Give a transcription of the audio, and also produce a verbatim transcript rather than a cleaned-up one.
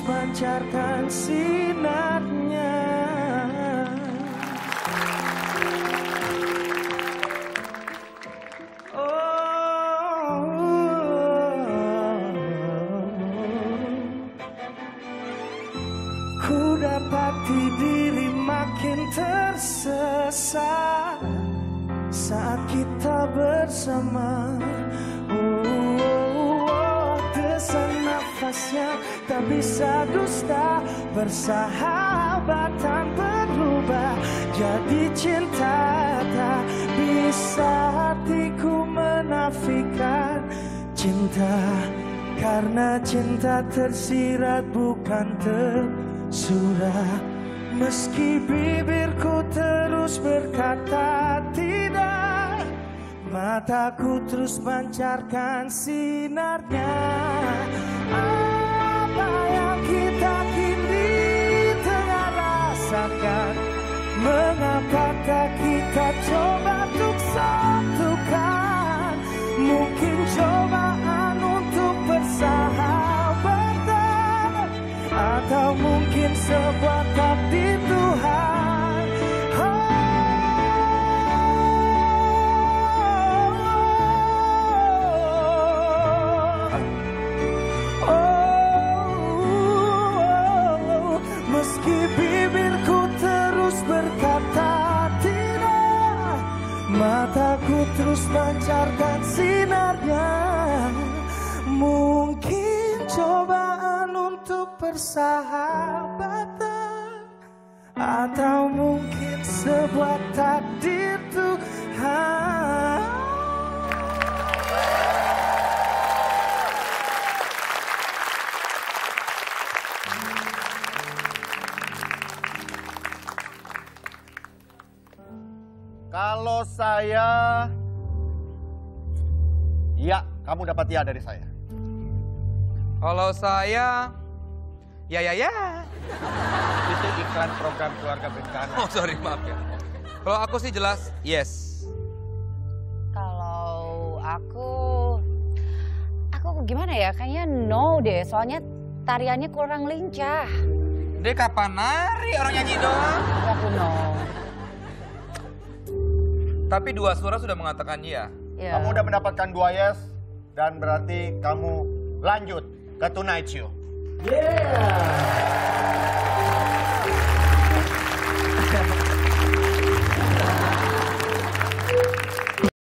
Pancarkan sinarnya, oh, oh, oh. Ku dapati diri makin tersesat saat kita bersama. Tak bisa dusta, persahabatan berubah jadi cinta. Tak bisa hatiku menafikan cinta, karena cinta tersirat bukan tersurat. Meski bibirku terus berkata tidak, mataku terus pancarkan sinarnya. Apa yang kita kini tengah rasakan, mengapakah kita coba untuk satukan? Mungkin cobaan untuk persahabatan, atau mungkin sebuah takdir Tuhan. Meski bibirku terus berkata tidak, mataku terus pancarkan sinarnya. Mungkin cobaan untuk persahabatan, atau mungkin sebuah takdir Tuhan. Kalau saya, ya, kamu dapat ya dari saya. Kalau saya, ya ya ya. Itu iklan program Keluarga Bencana. Oh sorry, maaf ya. Kalau aku sih jelas yes. Kalau aku, aku gimana ya? Kayaknya no deh. Soalnya tariannya kurang lincah. Deh kapan nari orang nyanyi doang? Aku no. Tapi dua suara sudah mengatakan iya. Yeah. Kamu udah mendapatkan dua yes, dan berarti kamu lanjut ke Tonight Show. Yeah.